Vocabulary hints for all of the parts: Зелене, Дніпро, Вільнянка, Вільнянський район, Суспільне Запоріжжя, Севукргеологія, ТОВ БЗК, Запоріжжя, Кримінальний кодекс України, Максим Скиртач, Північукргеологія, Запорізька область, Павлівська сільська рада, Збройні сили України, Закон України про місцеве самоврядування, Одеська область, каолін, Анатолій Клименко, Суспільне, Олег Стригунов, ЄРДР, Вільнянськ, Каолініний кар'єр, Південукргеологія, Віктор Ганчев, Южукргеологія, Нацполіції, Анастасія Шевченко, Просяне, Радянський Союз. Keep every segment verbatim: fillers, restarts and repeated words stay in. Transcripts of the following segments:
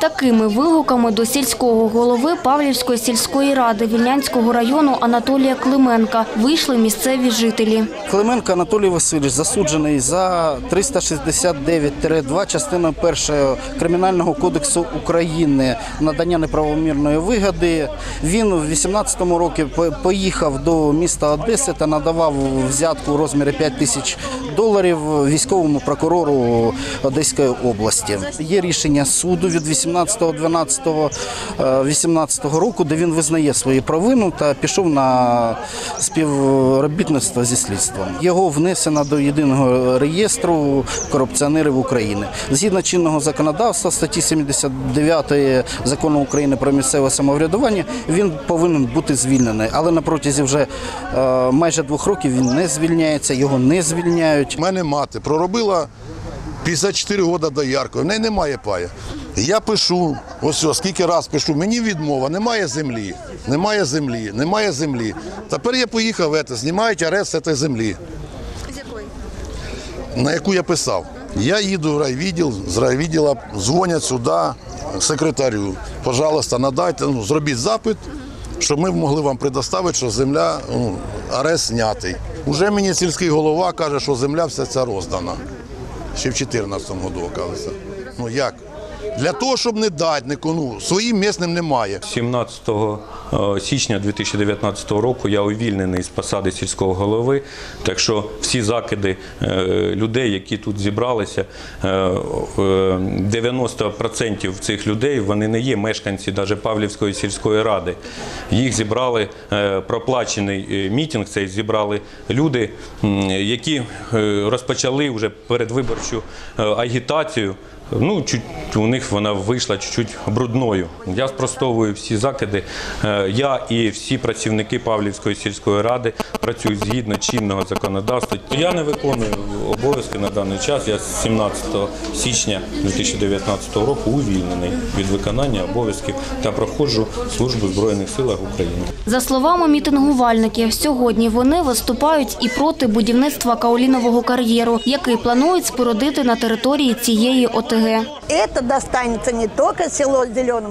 такими вигуками до сільського голови Павлівської сільської ради Вільнянського району Анатолія Клименка вийшли місцеві жителі. Клименко Анатолій Васильович засуджений за триста шістдесят дев'ять два частиною першою Кримінального кодексу України надання неправомірної вигоди. Він у вісімнадцятому році поїхав до міста Одеси та надавав взятку у розмірі п'ять тисяч доларів військовому прокурору Одеської області. Є рішення суду від вісімнадцятого дванадцятого вісімнадцятого року, де він визнає свою провину та пішов на співробітництво зі слідством. Його внесено до єдиного реєстру корупціонерів України. Згідно чинного законодавства статті сімдесят дев'ять Закону України про місцеве самоврядування, він повинен бути звільнений. Але на протязі вже майже двох років він не звільняється, його не звільняють. У мене мати проробила п'ятдесят чотири роки дояркою, в неї немає пая. Я пишу, ось скільки раз пишу, мені відмова, немає землі, немає землі, немає землі. Тепер я поїхав, знімають арест з цієї землі, на яку я писав. Я їду в райвідділ, з райвідділа дзвонять сюди секретарю, пожалуйста, надайте, ну, зробіть запит, щоб ми могли вам предоставити, що земля, ну, арест знятий. Уже мені сільський голова каже, що земля вся ця роздана. Ще в чотирнадцятому році оказалося. Ну як? Для того, щоб не дати нікому, своїм місцем немає. сімнадцятого січня дві тисячі дев'ятнадцятого року я увільнений з посади сільського голови, так що всі закиди людей, які тут зібралися, дев'яносто відсотків цих людей, вони не є мешканці навіть Павлівської сільської ради. Їх зібрали, проплачений мітинг цей зібрали люди, які розпочали вже передвиборчу агітацію. Ну, чуть, у них вона вийшла чуть-чуть брудною. Я спростовую всі закиди. Я і всі працівники Павлівської сільської ради працюють згідно чинного законодавства. Я не виконую обов'язки на даний час. Я з сімнадцятого січня дві тисячі дев'ятнадцятого року увільнений від виконання обов'язків та проходжу службу в Збройних силах України. За словами мітингувальників, сьогодні вони виступають і проти будівництва Каолінового кар'єру, який планують спорудити на території цієї ОТГ.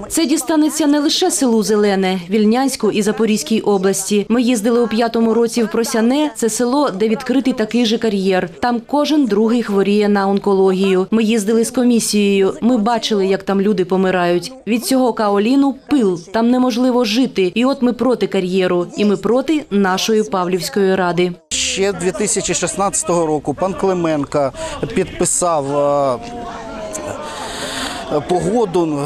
Це дістанеться не лише селу Зелене, Вільнянську і Запорізькій області. Ми їздили у п'ятому році в Просяне. Це село, де відкритий такий же кар'єр. Там кожен другий хворіє на онкологію. Ми їздили з комісією. Ми бачили, як там люди помирають. Від цього каоліну пил. Там неможливо жити. І от ми проти кар'єру. І ми проти нашої Павлівської ради. Ще дві тисячі шістнадцятого року пан Клименко підписав погоду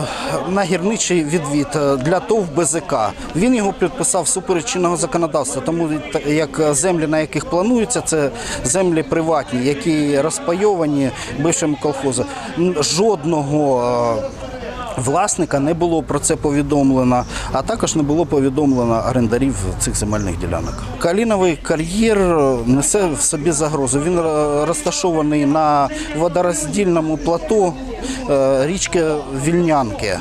на гірничий відвід для ТОВ БЗК. Він його підписав всупереч чинного законодавства, тому як землі, на яких плануються, це землі приватні, які розпайовані бившими колхозами. Жодного власника не було про це повідомлено, а також не було повідомлено орендарів цих земельних ділянок. Каоліновий кар'єр несе в собі загрозу. Він розташований на водороздільному плато річки Вільнянки.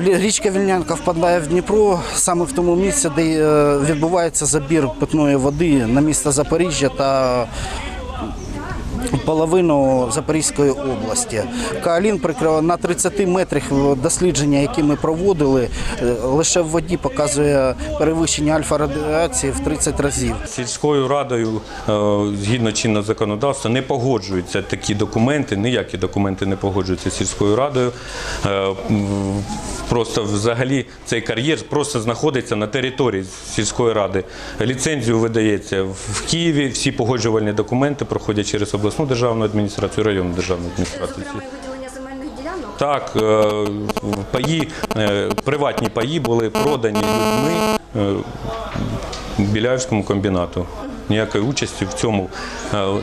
Річка Вільнянка впадає в Дніпро саме в тому місці, де відбувається забір питної води на місто Запоріжжя та половину Запорізької області. Каолін прикриває на тридцяти метрах дослідження, які ми проводили, лише в воді показує перевищення альфа-радіації в тридцять разів. Сільською радою, згідно чинного законодавства, не погоджуються такі документи, ніякі документи не погоджуються сільською радою. Просто взагалі цей кар'єр просто знаходиться на території сільської ради. Ліцензію видається в Києві, всі погоджувальні документи проходять через обласну державну адміністрацію, районну державну адміністрацію. Так, паї, приватні паї були продані людьми Біляївському комбінату. Ніякої участі в цьому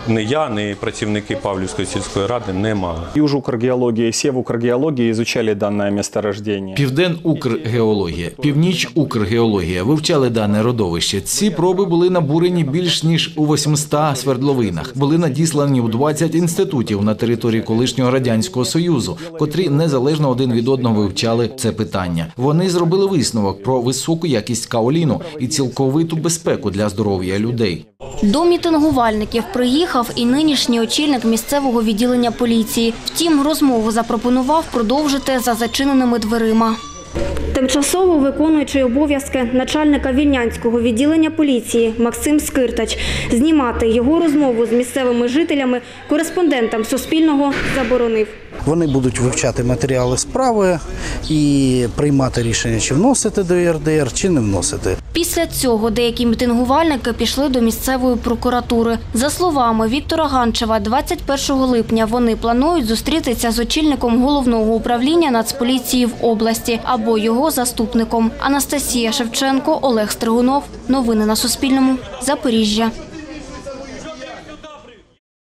не я, не працівники Павлівської сільської ради не мали. Южукргеологія і Севукргеологія вивчали дане місцерождення. Південукргеологія, Північукргеологія вивчали дане родовище. Ці проби були набурені більш ніж у восьмистах свердловинах. Були надіслані у двадцять інститутів на території колишнього Радянського Союзу, котрі незалежно один від одного вивчали це питання. Вони зробили висновок про високу якість каоліну і цілковиту безпеку для здоров'я людей. До мітингувальників приїхав і нинішній очільник місцевого відділення поліції. Втім, розмову запропонував продовжити за зачиненими дверима. Тимчасово виконуючий обов'язки начальника Вільнянського відділення поліції Максим Скиртач. Знімати його розмову з місцевими жителями кореспондентам Суспільного заборонив. Вони будуть вивчати матеріали справи і приймати рішення, чи вносити до ЄРДР, чи не вносити. Після цього деякі мітингувальники пішли до місцевої прокуратури. За словами Віктора Ганчева, двадцять першого липня вони планують зустрітися з очільником головного управління Нацполіції в області або його заступником. Анастасія Шевченко, Олег Стригунов. Новини на Суспільному. Запоріжжя.